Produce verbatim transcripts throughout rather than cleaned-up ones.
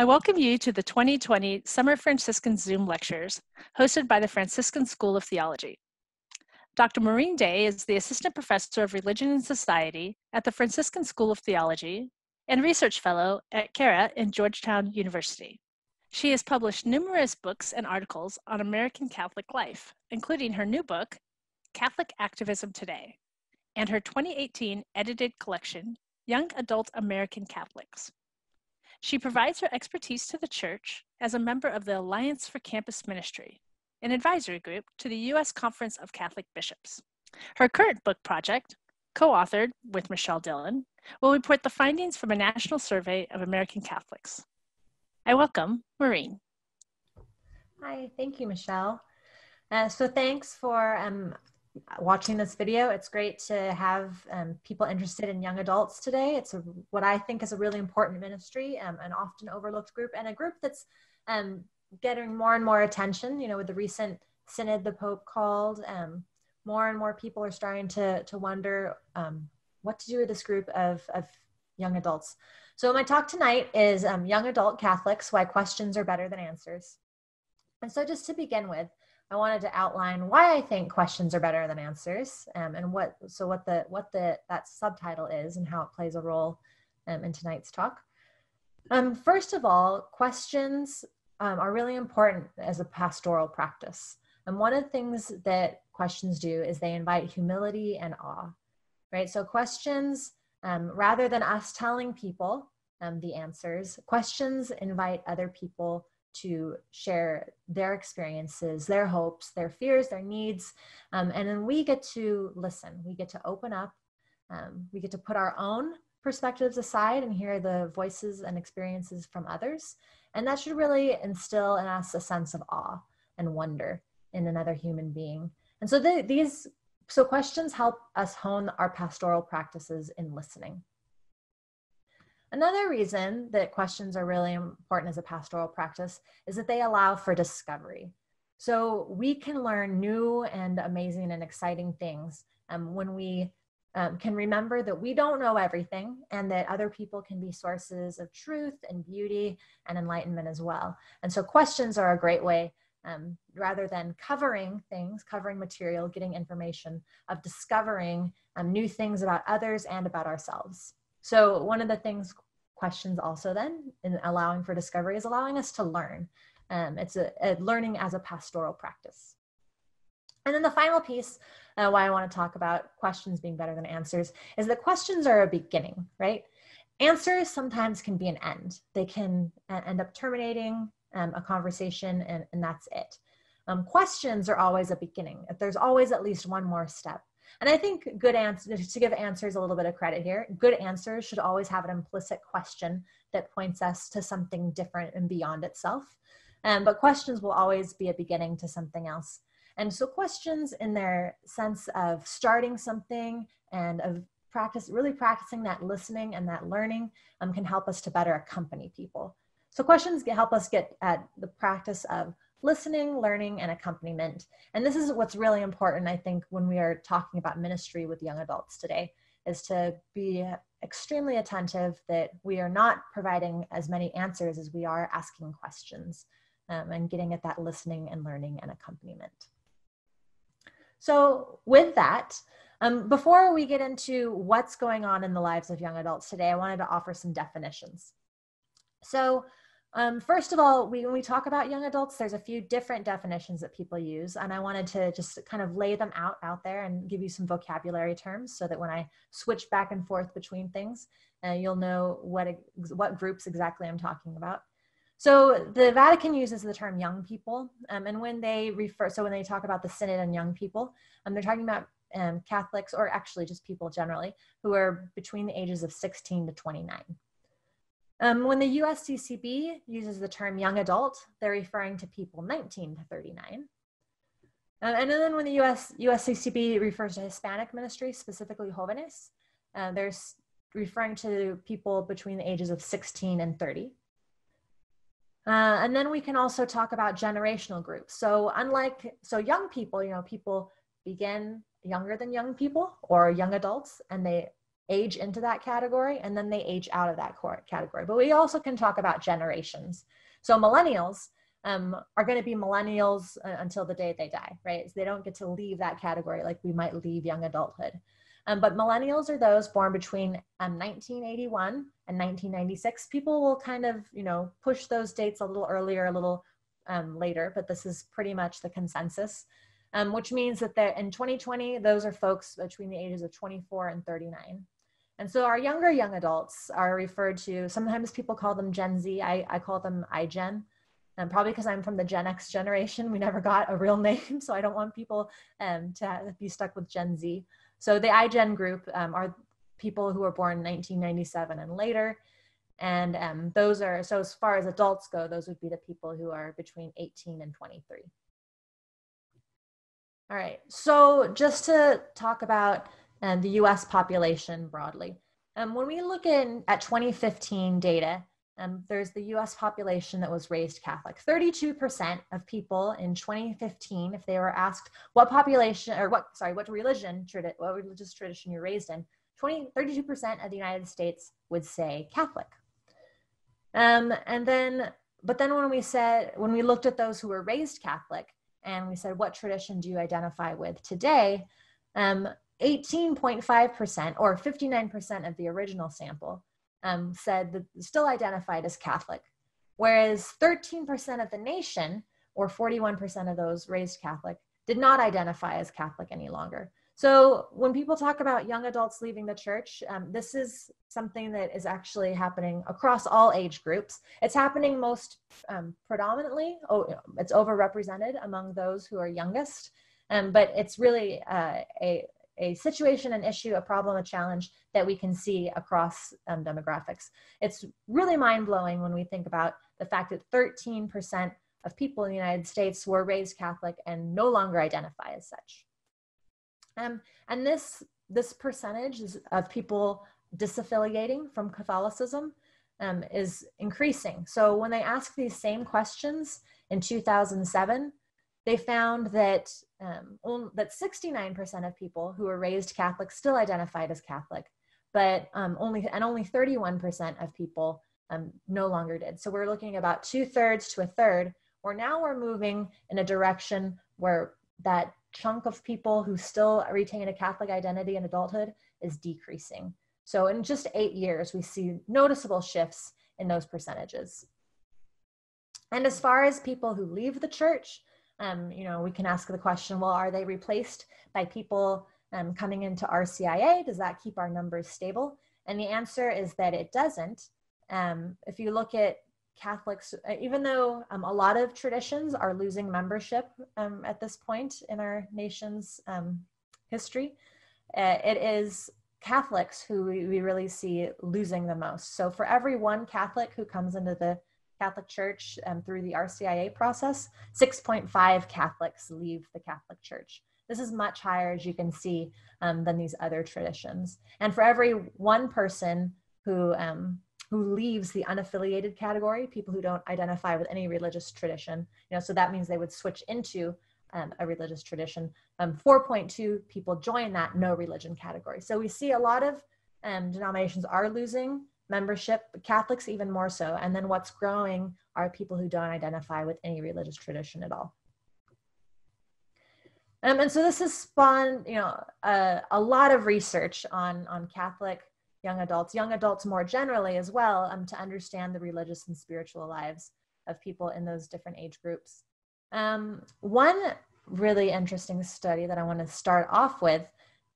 I welcome you to the twenty twenty Summer Franciscan Zoom Lectures, hosted by the Franciscan School of Theology. Doctor Maureen Day is the Assistant Professor of Religion and Society at the Franciscan School of Theology and Research Fellow at CARA in Georgetown University. She has published numerous books and articles on American Catholic life, including her new book, Catholic Activism Today, and her twenty eighteen edited collection, Young Adult American Catholics. She provides her expertise to the Church as a member of the Alliance for Campus Ministry, an advisory group to the U S Conference of Catholic Bishops. Her current book project, co-authored with Michelle Dillon, will report the findings from a national survey of American Catholics. I welcome Maureen. Hi, thank you, Michelle. Uh, so thanks for um, watching this video. It's great to have um, people interested in young adults today. It's a, what I think is a really important ministry, um, an often overlooked group, and a group that's um, getting more and more attention. You know, with the recent synod the Pope called, um, more and more people are starting to, to wonder um, what to do with this group of, of young adults. So my talk tonight is um, Young Adult Catholics, Why Questions Are Better Than Answers. And so just to begin with, I wanted to outline why I think questions are better than answers, um, and what so what the what the that subtitle is and how it plays a role um, in tonight's talk. Um, first of all, questions um, are really important as a pastoral practice, and one of the things that questions do is they invite humility and awe, right? So questions, um, rather than us telling people um, the answers, questions invite other people to share their experiences, their hopes, their fears, their needs. Um, and then we get to listen, we get to open up, um, we get to put our own perspectives aside and hear the voices and experiences from others. And that should really instill in us a sense of awe and wonder in another human being. And so the, these, so questions help us hone our pastoral practices in listening. Another reason that questions are really important as a pastoral practice is that they allow for discovery. So we can learn new and amazing and exciting things um, when we um, can remember that we don't know everything and that other people can be sources of truth and beauty and enlightenment as well. And so questions are a great way, um, rather than covering things, covering material, getting information, of discovering um, new things about others and about ourselves. So one of the things questions also then in allowing for discovery is allowing us to learn. Um, it's a, a learning as a pastoral practice. And then the final piece, uh, why I want to talk about questions being better than answers, is that questions are a beginning, right? Answers sometimes can be an end. They can uh, end up terminating um, a conversation and, and that's it. Um, questions are always a beginning. There's always at least one more step. And I think good answers, to give answers a little bit of credit here, good answers should always have an implicit question that points us to something different and beyond itself. Um, but questions will always be a beginning to something else. And so questions in their sense of starting something and of practice, really practicing that listening and that learning um, can help us to better accompany people. So questions can help us get at the practice of listening, learning, and accompaniment. And this is what's really important, I think, when we are talking about ministry with young adults today, is to be extremely attentive that we are not providing as many answers as we are asking questions, um, and getting at that listening and learning and accompaniment. So with that, um, before we get into what's going on in the lives of young adults today, I wanted to offer some definitions. So Um, first of all, we, when we talk about young adults, there's a few different definitions that people use, and I wanted to just kind of lay them out out there and give you some vocabulary terms so that when I switch back and forth between things, uh, you'll know what, what groups exactly I'm talking about. So the Vatican uses the term young people, um, and when they refer, so when they talk about the Synod and young people, um, they're talking about um, Catholics, or actually just people generally, who are between the ages of sixteen to twenty-nine. Um, when the U S C C B uses the term young adult, they're referring to people nineteen to thirty-nine. Um, and then when the U S U S C C B refers to Hispanic ministry, specifically jóvenes, uh, they're referring to people between the ages of sixteen and thirty. Uh, and then we can also talk about generational groups. So unlike, so young people, you know, people begin younger than young people or young adults, and they age into that category and then they age out of that category. But we also can talk about generations. So millennials um, are going to be millennials until the day they die, right? So they don't get to leave that category like we might leave young adulthood. Um, but millennials are those born between um, nineteen eighty-one and nineteen ninety-six. People will kind of, you know, push those dates a little earlier, a little um, later, but this is pretty much the consensus, um, which means that in twenty twenty, those are folks between the ages of twenty-four and thirty-nine. And so our younger young adults are referred to, sometimes people call them Gen Z, I, I call them iGen, um, probably because I'm from the Gen X generation. We never got a real name, so I don't want people um, to be stuck with Gen Z. So the iGen group um, are people who were born nineteen ninety-seven and later. And um, those are, so as far as adults go, those would be the people who are between eighteen and twenty-three. All right, so just to talk about um, the U S population broadly. Um, when we look in at twenty fifteen data, um, there's the U S population that was raised Catholic. thirty-two percent of people in twenty fifteen, if they were asked what population, or what, sorry, what religion, what religious tradition you're raised in, thirty-two percent of the United States would say Catholic. Um, and then, but then when we said, when we looked at those who were raised Catholic and we said, what tradition do you identify with today? eighteen point five percent um, or fifty-nine percent of the original sample um, said that still identified as Catholic. Whereas thirteen percent of the nation or forty-one percent of those raised Catholic did not identify as Catholic any longer. So when people talk about young adults leaving the church, um, this is something that is actually happening across all age groups. It's happening most um, predominantly, oh, it's overrepresented among those who are youngest, um, but it's really uh, a, a situation, an issue, a problem, a challenge that we can see across um, demographics. It's really mind-blowing when we think about the fact that thirteen percent of people in the United States were raised Catholic and no longer identify as such. Um, and this, this percentage is of people disaffiliating from Catholicism um, is increasing. So when they asked these same questions in two thousand seven, they found that, um, only, that sixty-nine percent of people who were raised Catholic still identified as Catholic, but um, only, and only thirty-one percent of people um, no longer did. So we're looking about two thirds to a third, where now we're moving in a direction where that chunk of people who still retain a Catholic identity in adulthood is decreasing. So in just eight years, we see noticeable shifts in those percentages. And as far as people who leave the church, um, you know, we can ask the question, well, are they replaced by people um, coming into R C I A? Does that keep our numbers stable? And the answer is that it doesn't. Um, if you look at Catholics, even though um, a lot of traditions are losing membership um, at this point in our nation's um, history, uh, it is Catholics who we, we really see losing the most. So for every one Catholic who comes into the Catholic Church um, through the R C I A process, six point five Catholics leave the Catholic Church. This is much higher, as you can see, um, than these other traditions. And for every one person who um, who leaves the unaffiliated category, people who don't identify with any religious tradition, you know, so that means they would switch into um, a religious tradition. Um, four point two people join that no religion category. So we see a lot of um, denominations are losing membership, but Catholics even more so. And then what's growing are people who don't identify with any religious tradition at all. Um, and so this has spawned, you know, a, a lot of research on, on Catholic young adults, young adults more generally as well, um, to understand the religious and spiritual lives of people in those different age groups. Um, one really interesting study that I want to start off with,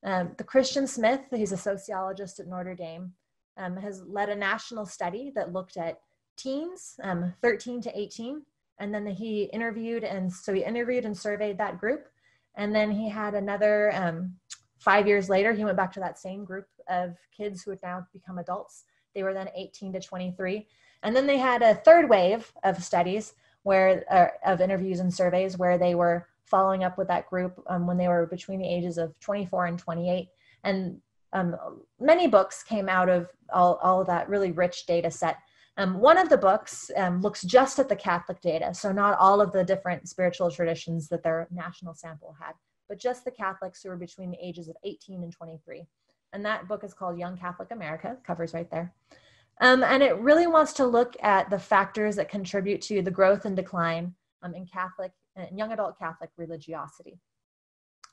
um, the Christian Smith, he's a sociologist at Notre Dame, um, has led a national study that looked at teens, um, thirteen to eighteen, and then he interviewed, and so he interviewed and surveyed that group, and then he had another, um, five years later, he went back to that same group of kids who had now become adults. They were then eighteen to twenty-three. And then they had a third wave of studies where, uh, of interviews and surveys where they were following up with that group um, when they were between the ages of twenty-four and twenty-eight. And um, many books came out of all, all of that really rich data set. Um, one of the books um, looks just at the Catholic data. So not all of the different spiritual traditions that their national sample had, but just the Catholics who were between the ages of eighteen and twenty-three. And that book is called Young Catholic America, covers right there. Um, and it really wants to look at the factors that contribute to the growth and decline um, in Catholic and young adult Catholic religiosity.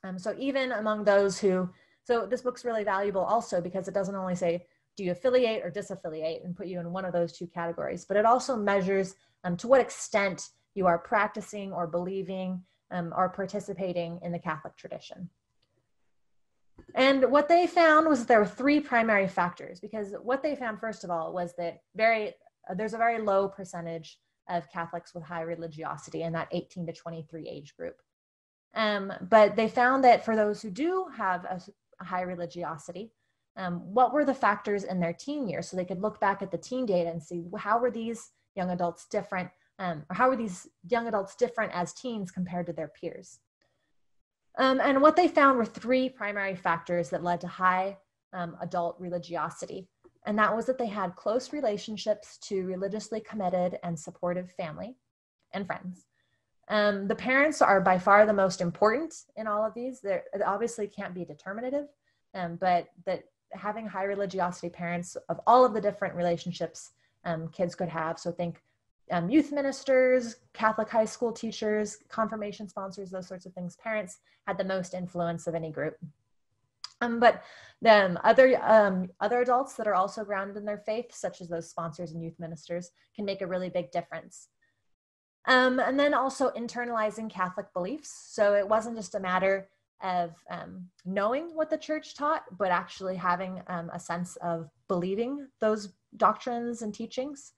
Um, so even among those who, so this book's really valuable also because it doesn't only say, do you affiliate or disaffiliate and put you in one of those two categories, but it also measures um, to what extent you are practicing or believing um, or participating in the Catholic tradition. And what they found was there were three primary factors, because what they found, first of all, was that very, uh, there's a very low percentage of Catholics with high religiosity in that eighteen to twenty-three age group. Um, but they found that for those who do have a, a high religiosity, um, what were the factors in their teen years? So they could look back at the teen data and see how were these young adults different, um, or how were these young adults different as teens compared to their peers? Um, and what they found were three primary factors that led to high um, adult religiosity. And that was that they had close relationships to religiously committed and supportive family and friends. Um, the parents are by far the most important in all of these. They're, they obviously can't be determinative, um, but that having high religiosity parents of all of the different relationships um, kids could have. So think um, youth ministers, Catholic high school teachers, confirmation sponsors, those sorts of things. Parents had the most influence of any group. Um, but then other, um, other adults that are also grounded in their faith, such as those sponsors and youth ministers, can make a really big difference. Um, and then also internalizing Catholic beliefs. So it wasn't just a matter of um, knowing what the church taught, but actually having um, a sense of believing those doctrines and teachings.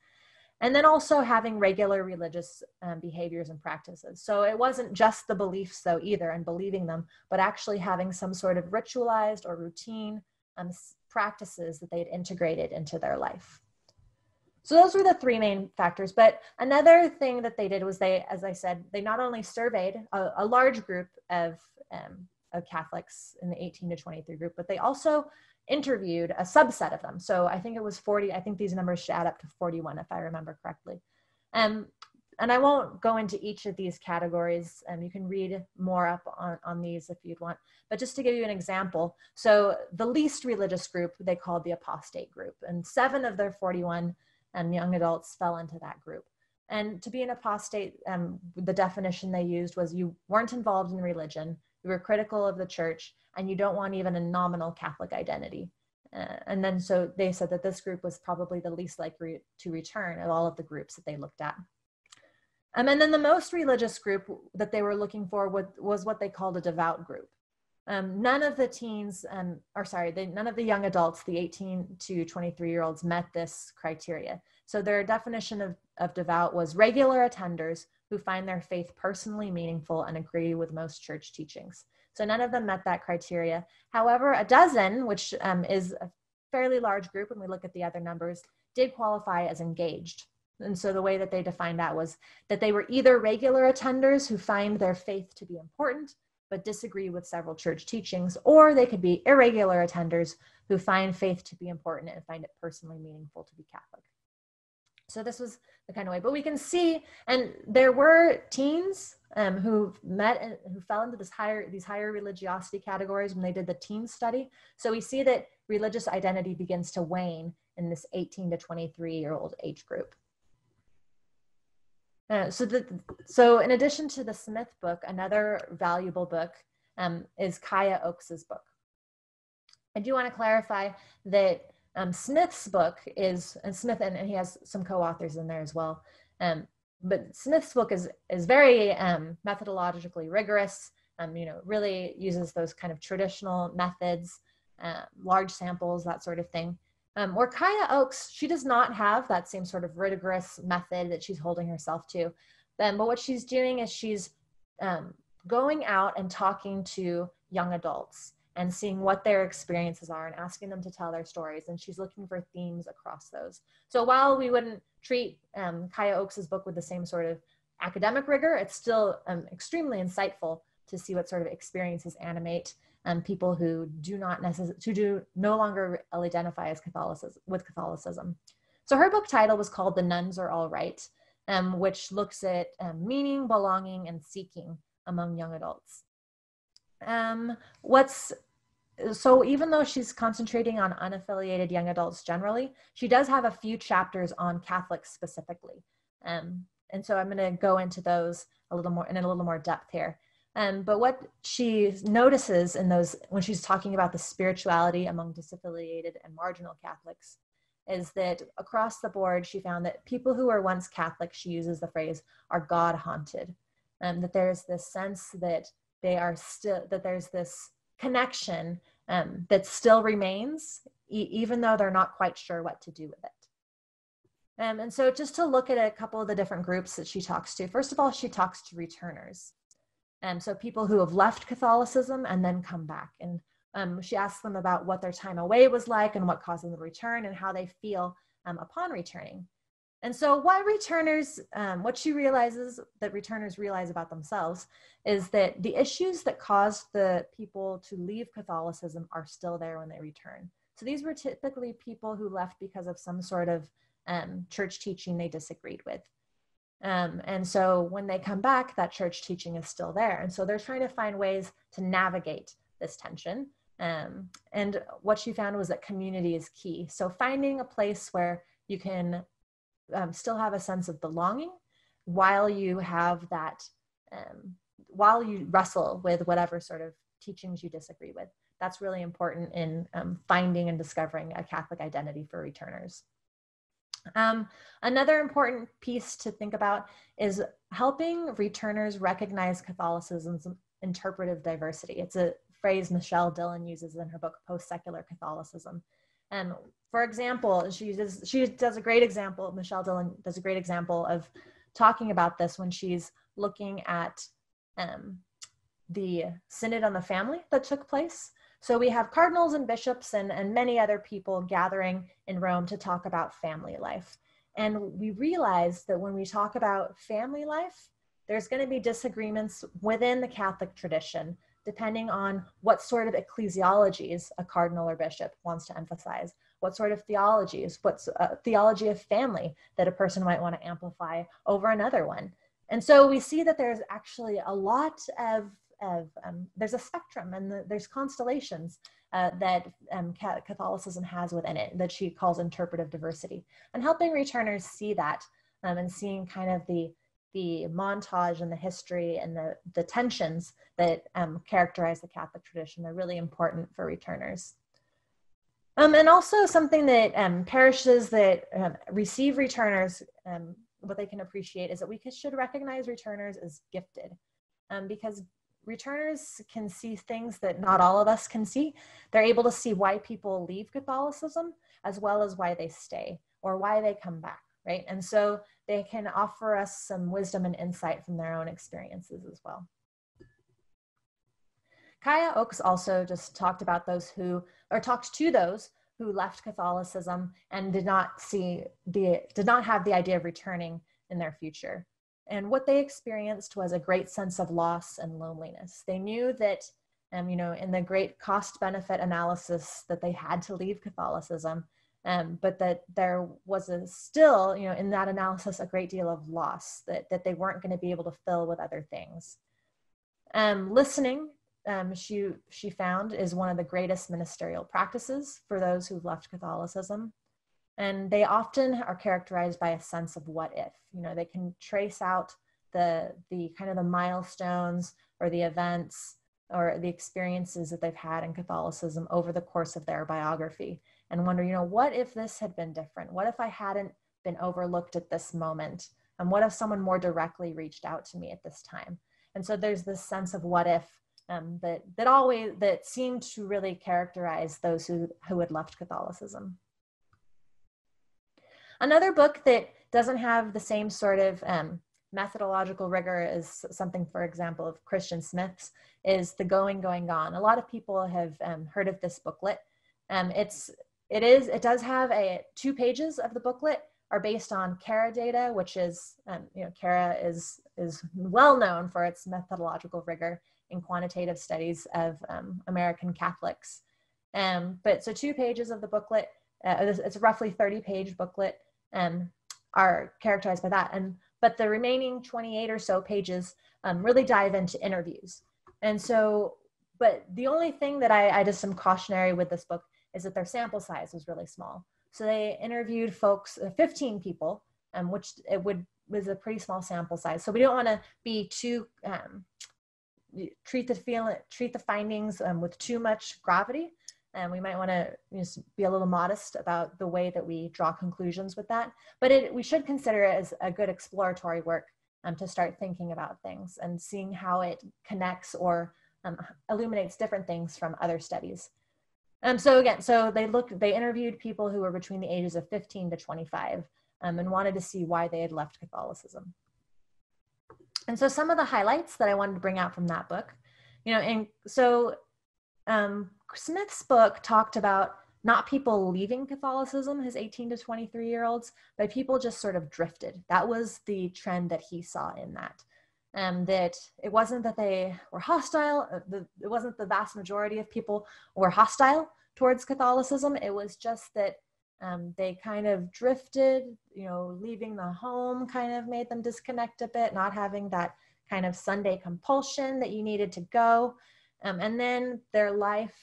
And then also having regular religious um, behaviors and practices. So it wasn't just the beliefs though either and believing them, but actually having some sort of ritualized or routine um, practices that they'd integrated into their life. So those were the three main factors, but another thing that they did was they, as I said, they not only surveyed a, a large group of, um, of Catholics in the eighteen to twenty-three group, but they also interviewed a subset of them. So I think it was forty, I think these numbers should add up to forty-one if I remember correctly. Um, and I won't go into each of these categories, and um, you can read more up on, on these if you'd want, but just to give you an example. So the least religious group they called the apostate group, and seven of their forty-one and young adults fell into that group. And to be an apostate, um, the definition they used was you weren't involved in religion, you were critical of the church, and you don't want even a nominal Catholic identity. Uh, and then so they said that this group was probably the least likely to return of all of the groups that they looked at. Um, and then the most religious group that they were looking for was, was what they called a devout group. Um, none of the teens, um, or sorry, they, none of the young adults, the eighteen to twenty-three year olds, met this criteria. So their definition of, of devout was regular attenders who find their faith personally meaningful and agree with most church teachings. So none of them met that criteria. However, a dozen, which um, is a fairly large group when we look at the other numbers, did qualify as engaged. And so the way that they defined that was that they were either regular attenders who find their faith to be important, but disagree with several church teachings, or they could be irregular attenders who find faith to be important and find it personally meaningful to be Catholic. So this was the kind of way, but we can see, and there were teens um, who met and who fell into this higher, these higher religiosity categories when they did the teen study. So we see that religious identity begins to wane in this eighteen to twenty-three year old age group. Uh, so, the, so in addition to the Smith book, another valuable book um, is Kaya Oakes' book. I do want to clarify that um, Smith's book is, and Smith, and, and he has some co-authors in there as well, um, but Smith's book is, is very um, methodologically rigorous, um, you know, really uses those kind of traditional methods, uh, large samples, that sort of thing. Um, where Kaya Oakes, she does not have that same sort of rigorous method that she's holding herself to. Um, but what she's doing is she's um, going out and talking to young adults and seeing what their experiences are and asking them to tell their stories. And she's looking for themes across those. So while we wouldn't treat um, Kaya Oakes' book with the same sort of academic rigor, it's still um, extremely insightful to see what sort of experiences animate and people who do not necessarily, who do no longer identify as Catholicism, with Catholicism. So her book title was called The Nuns Are All Right, um, which looks at um, meaning, belonging, and seeking among young adults. Um, what's so even though she's concentrating on unaffiliated young adults generally, she does have a few chapters on Catholics specifically. Um, and so I'm going to go into those a little more in a little more depth here. Um, but what she notices in those, when she's talking about the spirituality among disaffiliated and marginal Catholics, is that across the board, she found that people who were once Catholic, she uses the phrase, are God haunted, and um, that there's this sense that they are still, that there's this connection um, that still remains, e even though they're not quite sure what to do with it. Um, and so just to look at a couple of the different groups that she talks to, first of all, she talks to returners. Um, so people who have left Catholicism and then come back. And um, she asks them about what their time away was like and what caused them to return and how they feel um, upon returning. And so what returners, um, what she realizes that returners realize about themselves is that the issues that caused the people to leave Catholicism are still there when they return. So these were typically people who left because of some sort of um, church teaching they disagreed with. Um, and so when they come back, that church teaching is still there. And so they're trying to find ways to navigate this tension. Um, and what she found was that community is key. So finding a place where you can um, still have a sense of belonging while you have that, um, while you wrestle with whatever sort of teachings you disagree with. That's really important in um, finding and discovering a Catholic identity for returners. Um, another important piece to think about is helping returners recognize Catholicism's interpretive diversity. It's a phrase Michelle Dillon uses in her book, Post-Secular Catholicism. And for example, she uses, she does a great example, Michelle Dillon does a great example of talking about this when she's looking at um, the Synod on the Family that took place. So we have cardinals and bishops and, and many other people gathering in Rome to talk about family life. And we realized that when we talk about family life, there's going to be disagreements within the Catholic tradition, depending on what sort of ecclesiologies a cardinal or bishop wants to emphasize, what sort of theologies, what's a theology of family that a person might want to amplify over another one. And so we see that there's actually a lot of Of, um, there's a spectrum and the, there's constellations uh, that um, Catholicism has within it that she calls interpretive diversity, and helping returners see that um, and seeing kind of the, the montage and the history and the, the tensions that um, characterize the Catholic tradition are really important for returners. Um, and also something that um, parishes that um, receive returners, um, what they can appreciate is that we should recognize returners as gifted um, because returners can see things that not all of us can see. They're able to see why people leave Catholicism as well as why they stay or why they come back, right? And so they can offer us some wisdom and insight from their own experiences as well. Kaya Oakes also just talked about those who, or talked to those who left Catholicism and did not see the, did not have the idea of returning in their future. And what they experienced was a great sense of loss and loneliness. They knew that, um, you know, in the great cost-benefit analysis that they had to leave Catholicism, um, but that there was a still, you know, in that analysis, a great deal of loss that, that they weren't going to be able to fill with other things. Um, listening, um, she, she found, is one of the greatest ministerial practices for those who've left Catholicism. And they often are characterized by a sense of what if. You know, they can trace out the, the kind of the milestones or the events or the experiences that they've had in Catholicism over the course of their biography and wonder, you know, what if this had been different? What if I hadn't been overlooked at this moment? And what if someone more directly reached out to me at this time? And so there's this sense of what if um, that, that always, that seemed to really characterize those who, who had left Catholicism. Another book that doesn't have the same sort of um, methodological rigor as something, for example, of Christian Smith's is The Going, Going, Gone. A lot of people have um, heard of this booklet. Um, it's, it, is, it does have a, two pages of the booklet are based on CARA data, which is, um, you know, CARA is, is well known for its methodological rigor in quantitative studies of um, American Catholics. Um, but so two pages of the booklet, uh, it's, it's a roughly thirty page booklet, Um, are characterized by that. And, but the remaining twenty-eight or so pages um, really dive into interviews. And so But the only thing that I, I just am cautionary with this book is that their sample size was really small. So they interviewed folks, uh, fifteen people, um, which it would was a pretty small sample size. So we don't want to be too um, treat the feeling, treat the findings um, with too much gravity, and we might want to you know, be a little modest about the way that we draw conclusions with that. But it, we should consider it as a good exploratory work um, to start thinking about things and seeing how it connects or um, illuminates different things from other studies. Um, so again, so they looked, they interviewed people who were between the ages of fifteen to twenty-five um, and wanted to see why they had left Catholicism. And so some of the highlights that I wanted to bring out from that book, you know, and so um, Smith's book talked about not people leaving Catholicism, his eighteen to twenty-three year olds, but people just sort of drifted. That was the trend that he saw in that. Um, that it wasn't that they were hostile, uh, the, it wasn't the vast majority of people were hostile towards Catholicism, it was just that um, they kind of drifted, you know, leaving the home kind of made them disconnect a bit, not having that kind of Sunday compulsion that you needed to go. Um, and then their life,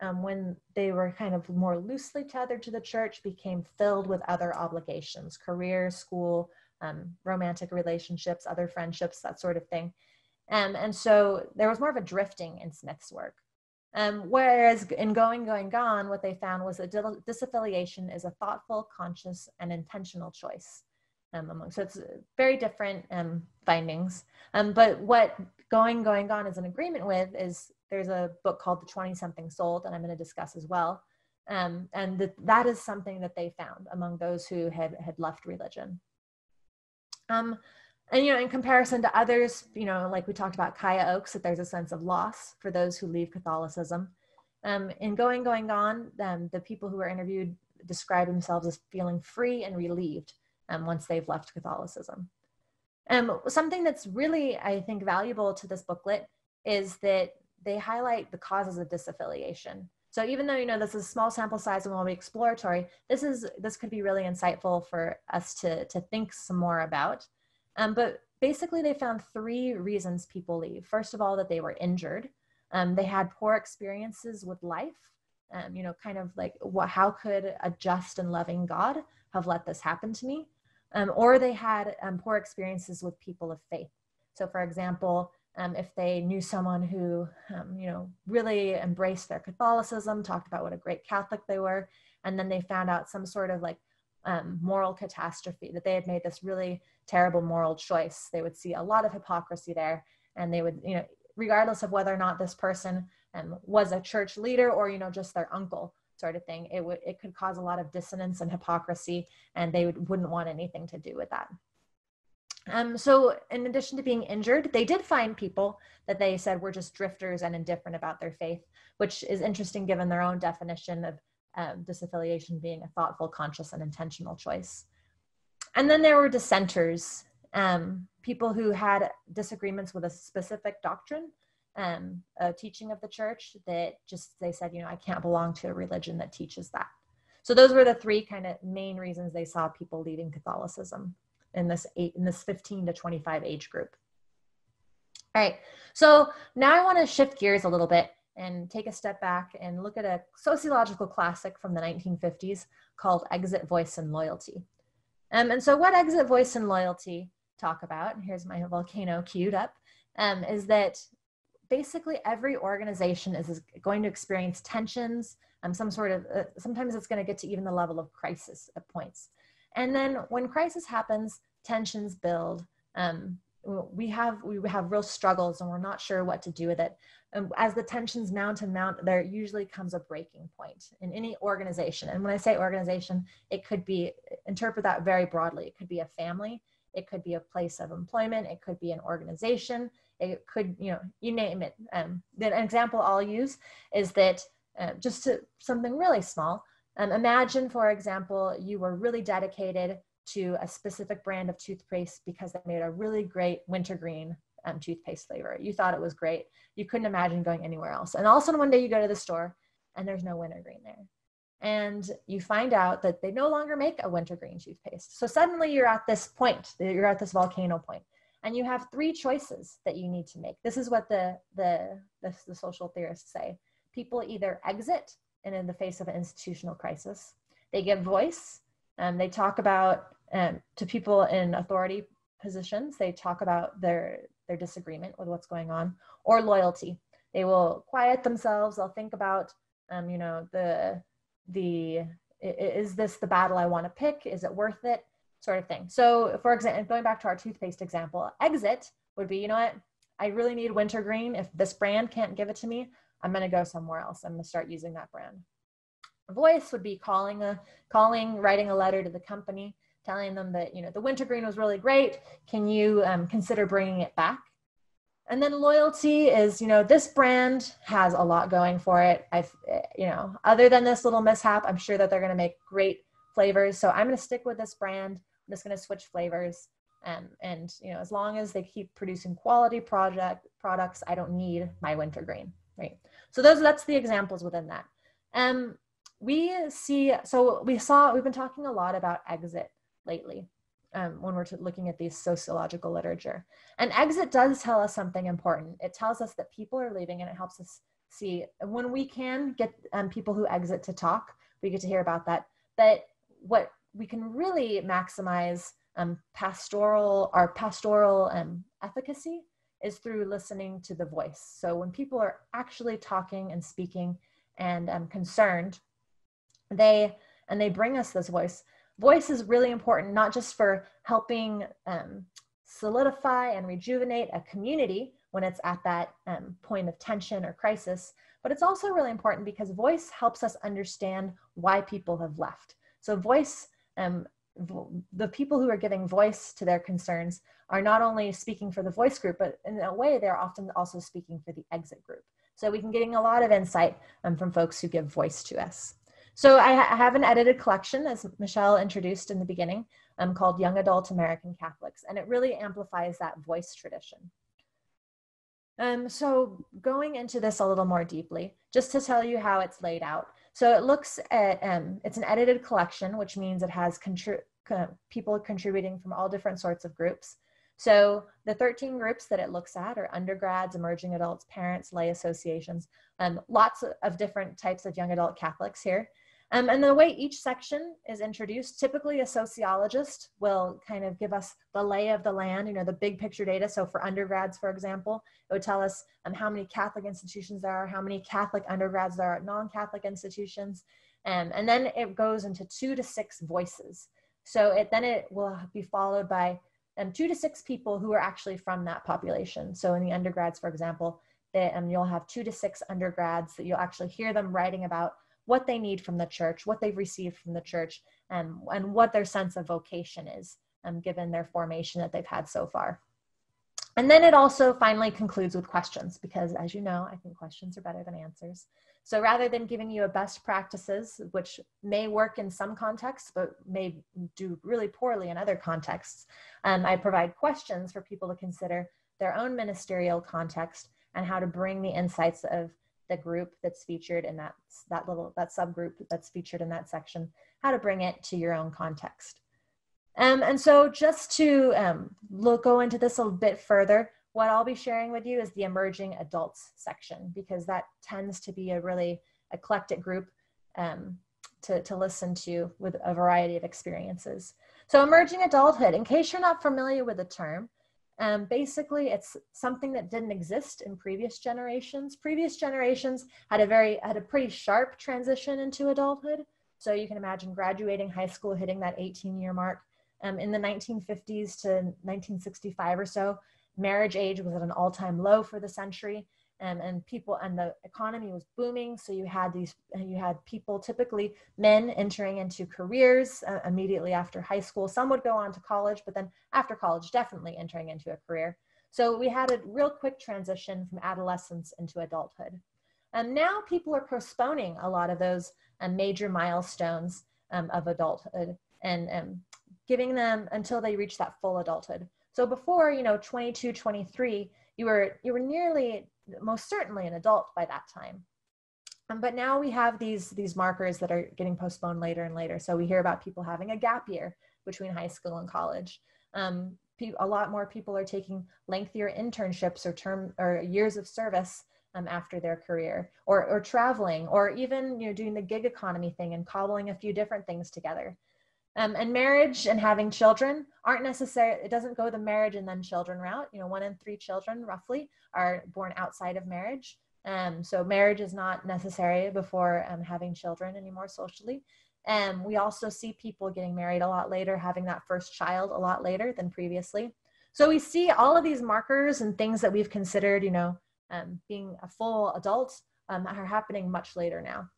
um, when they were kind of more loosely tethered to the church, became filled with other obligations, career, school, Um, romantic relationships, other friendships, that sort of thing. Um, and so there was more of a drifting in Smith's work. Um, whereas in Going, Going, Gone, what they found was that disaffiliation is a thoughtful, conscious, and intentional choice. Um, among, so it's very different um, findings. Um, but what Going, Going, Gone is in agreement with is there's a book called The twenty-something Soul that I'm going to discuss as well. Um, and th that is something that they found among those who had, had left religion. Um, and, you know, in comparison to others, you know, like we talked about Kaya Oakes, that there's a sense of loss for those who leave Catholicism. Um, in Going, Going, Gone, um, the people who were interviewed describe themselves as feeling free and relieved um, once they've left Catholicism. Um, something that's really, I think, valuable to this booklet is that they highlight the causes of disaffiliation. So even though, you know, this is small sample size and will be exploratory, this is this could be really insightful for us to, to think some more about. Um, but basically they found three reasons people leave. First of all, that they were injured. Um, they had poor experiences with life, um, you know, kind of like what, how could a just and loving God have let this happen to me? Um, or they had um, poor experiences with people of faith. So for example, Um, if they knew someone who, um, you know, really embraced their Catholicism, talked about what a great Catholic they were, and then they found out some sort of like um, moral catastrophe, that they had made this really terrible moral choice, they would see a lot of hypocrisy there, and they would, you know, regardless of whether or not this person um, was a church leader or, you know, just their uncle sort of thing, it would it could cause a lot of dissonance and hypocrisy, and they would, wouldn't want anything to do with that. Um, so in addition to being injured, they did find people that they said were just drifters and indifferent about their faith, which is interesting given their own definition of um, disaffiliation being a thoughtful, conscious, and intentional choice. And then there were dissenters, um, people who had disagreements with a specific doctrine, um, a teaching of the church that just, they said, you know, I can't belong to a religion that teaches that. So those were the three kind of main reasons they saw people leaving Catholicism in this eight, in this fifteen to twenty-five age group. All right, so now I want to shift gears a little bit and take a step back and look at a sociological classic from the nineteen fifties called Exit, Voice, and Loyalty. Um, and so what Exit, Voice, and Loyalty talk about, and here's my volcano queued up, um, is that basically every organization is, is going to experience tensions, um, some sort of, uh, sometimes it's going to get to even the level of crisis at points. And then when crisis happens, tensions build. Um, we have we have real struggles and we're not sure what to do with it. And as the tensions mount and mount, there usually comes a breaking point in any organization. And when I say organization, it could be, interpret that very broadly. It could be a family, it could be a place of employment, it could be an organization, it could, you know, you name it. Um, an example I'll use is that uh, just to, something really small, Um, imagine, for example, you were really dedicated to a specific brand of toothpaste because they made a really great wintergreen um, toothpaste flavor. You thought it was great. You couldn't imagine going anywhere else. And all of a sudden one day you go to the store and there's no wintergreen there. And you find out that they no longer make a wintergreen toothpaste. So suddenly you're at this point, you're at this volcano point. And you have three choices that you need to make. This is what the, the, the, the social theorists say. People either exit, and in the face of an institutional crisis, they give voice, and they talk about, um, to people in authority positions, they talk about their, their disagreement with what's going on, or loyalty. They will quiet themselves, they'll think about, um, you know, the, the, is this the battle I want to pick? Is it worth it? Sort of thing. So for example, going back to our toothpaste example, exit would be, you know what, I really need wintergreen. If this brand can't give it to me, I'm going to go somewhere else. I'm going to start using that brand. Voice would be calling, a, calling, writing a letter to the company, telling them that, you know, the wintergreen was really great. Can you um, consider bringing it back? And then loyalty is, you know, this brand has a lot going for it. I've, you know, other than this little mishap, I'm sure that they're going to make great flavors. So I'm going to stick with this brand. I'm just going to switch flavors. Um, and, you know, as long as they keep producing quality project products, I don't need my wintergreen. Right. So those, that's the examples within that. Um, we see, so we saw, we've been talking a lot about exit lately um, when we're looking at these sociological literature. And exit does tell us something important. It tells us that people are leaving, and it helps us see when we can get um, people who exit to talk, we get to hear about that. But what we can really maximize um, pastoral, our pastoral um, efficacy is through listening to the voice. So when people are actually talking and speaking and um, concerned, they, and they bring us this voice. Voice is really important, not just for helping um, solidify and rejuvenate a community when it's at that um, point of tension or crisis, but it's also really important because voice helps us understand why people have left. So voice, um, the people who are giving voice to their concerns are not only speaking for the voice group, but in a way, they're often also speaking for the exit group. So we can get a lot of insight um, from folks who give voice to us. So I, ha I have an edited collection, as Michelle introduced in the beginning, um, called Young Adult American Catholics, and it really amplifies that voice tradition. Um, so going into this a little more deeply, just to tell you how it's laid out. So it looks at, um, it's an edited collection, which means it has contri uh, people contributing from all different sorts of groups. So the thirteen groups that it looks at are undergrads, emerging adults, parents, lay associations, um, lots of different types of young adult Catholics here. Um, and the way each section is introduced, typically a sociologist will kind of give us the lay of the land, you know, the big picture data. So for undergrads, for example, it would tell us um, how many Catholic institutions there are, how many Catholic undergrads there are at non-Catholic institutions. Um, and then it goes into two to six voices. So it, then it will be followed by um, two to six people who are actually from that population. So in the undergrads, for example, they, um, you'll have two to six undergrads that you'll actually hear them writing about what they need from the church, what they've received from the church, um, and what their sense of vocation is, um, given their formation that they've had so far. And then it also finally concludes with questions, because as you know, I think questions are better than answers. So rather than giving you a best practices, which may work in some contexts, but may do really poorly in other contexts, um, I provide questions for people to consider their own ministerial context and how to bring the insights of the group that's featured in that, that little, that subgroup that's featured in that section, how to bring it to your own context. Um, and so just to um, look, go into this a bit further, what I'll be sharing with you is the emerging adults section, because that tends to be a really eclectic group um, to, to listen to with a variety of experiences. So emerging adulthood, in case you're not familiar with the term, Um, basically, it's something that didn't exist in previous generations. Previous generations had a very, had a pretty sharp transition into adulthood. So you can imagine graduating high school, hitting that eighteen year mark. Um, in the nineteen fifties to nineteen sixty-five or so, marriage age was at an all-time low for the century, and, and people, and the economy was booming. So you had these, you had people, typically men, entering into careers uh, immediately after high school. Some would go on to college, but then after college, definitely entering into a career. So we had a real quick transition from adolescence into adulthood. And now people are postponing a lot of those uh, major milestones um, of adulthood and um, giving them until they reach that full adulthood. So before, you know, twenty-two, twenty-three, you were, you were nearly, most certainly an adult by that time. Um, but now we have these, these markers that are getting postponed later and later. So we hear about people having a gap year between high school and college. Um, a lot more people are taking lengthier internships or term or years of service um, after their career, or, or traveling, or even, you know, doing the gig economy thing and cobbling a few different things together. Um, and marriage and having children aren't necessarily, it doesn't go the marriage and then children route. You know, one in three children roughly are born outside of marriage. Um, so marriage is not necessary before um, having children anymore socially. And um, we also see people getting married a lot later, having that first child a lot later than previously. So we see all of these markers and things that we've considered, you know, um, being a full adult um, are happening much later now.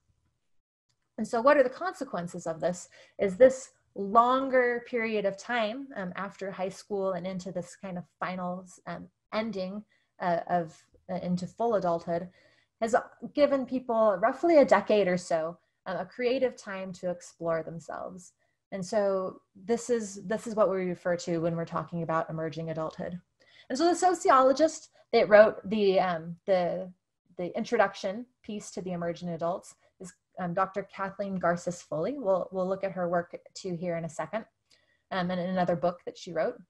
And so what are the consequences of this? Is this longer period of time um, after high school and into this kind of final um, ending uh, of uh, into full adulthood has given people roughly a decade or so uh, a creative time to explore themselves. And so this is, this is what we refer to when we're talking about emerging adulthood. And so the sociologist that wrote the, um, the, the introduction piece to the emerging adults is Um, Doctor Kathleen Garces-Foley. We'll, we'll look at her work too here in a second, um, and in another book that she wrote.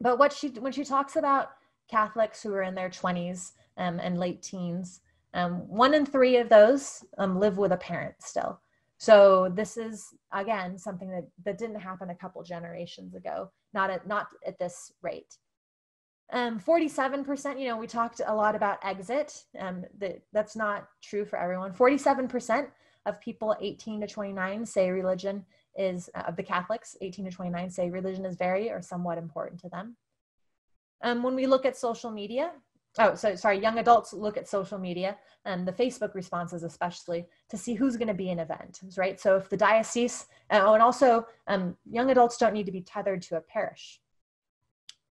But what she, when she talks about Catholics who are in their twenties um, and late teens, um, one in three of those um, live with a parent still. So this is, again, something that, that didn't happen a couple generations ago, not at, not at this rate. Um, forty-seven percent, you know, we talked a lot about Exit. Um, that, that's not true for everyone. forty-seven percent of people eighteen to twenty-nine say religion is, uh, of the Catholics, eighteen to twenty-nine say religion is very or somewhat important to them. Um, when we look at social media, oh, so sorry, young adults look at social media and the Facebook responses especially to see who's going to be an event, right? So if the diocese, uh, oh, and also um, young adults don't need to be tethered to a parish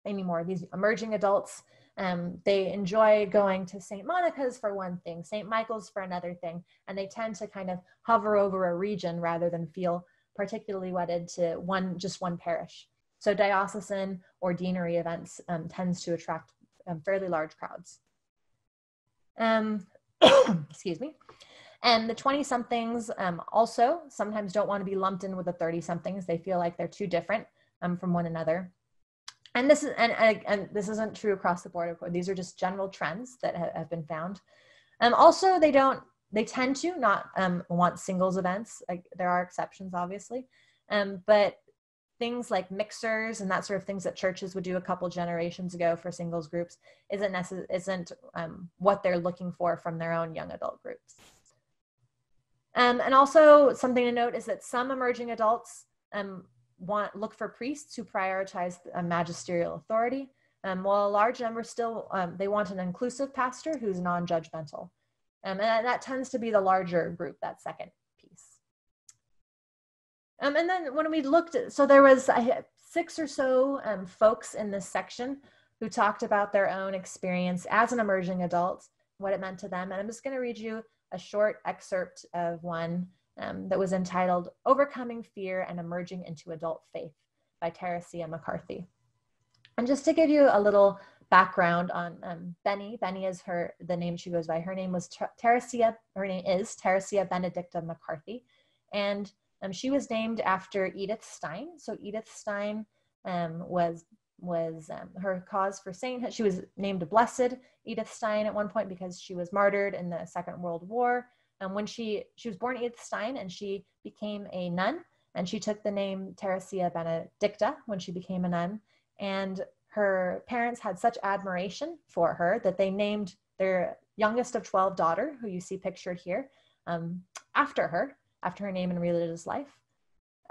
anymore. These emerging adults, um, they enjoy going to Saint Monica's for one thing, Saint Michael's for another thing, and they tend to kind of hover over a region rather than feel particularly wedded to one, just one parish. So diocesan or deanery events um, tends to attract um, fairly large crowds. Um, excuse me. And the twenty-somethings um, also sometimes don't want to be lumped in with the thirty-somethings. They feel like they're too different um, from one another. And this, is, and, and, and this isn't true across the board. These are just general trends that ha have been found. Um, also, they don't, they tend to not um, want singles events. Like, there are exceptions, obviously. Um, but things like mixers and that sort of things that churches would do a couple generations ago for singles groups isn't, isn't um, what they're looking for from their own young adult groups. Um, and also, something to note is that some emerging adults um, want look for priests who prioritize uh, magisterial authority, um, while a large number still, um, they want an inclusive pastor who's non-judgmental. Um, and that tends to be the larger group, that second piece. Um, and then when we looked at, so there was uh, six or so um, folks in this section who talked about their own experience as an emerging adult, what it meant to them. And I'm just gonna read you a short excerpt of one Um, that was entitled Overcoming Fear and Emerging into Adult Faith by Teresia McCarthy. And just to give you a little background on um, Benny, Benny is her, the name she goes by. Her name was Ter Teresia, her name is Teresia Benedicta McCarthy. And um, she was named after Edith Stein. So Edith Stein um, was, was um, her cause for sainthood. She was named a blessed Edith Stein at one point because she was martyred in the Second World War. And when she, she was born Edith Stein and she became a nun, and she took the name Teresia Benedicta when she became a nun. And her parents had such admiration for her that they named their youngest of twelve daughter, who you see pictured here, um, after her, after her name in religious life.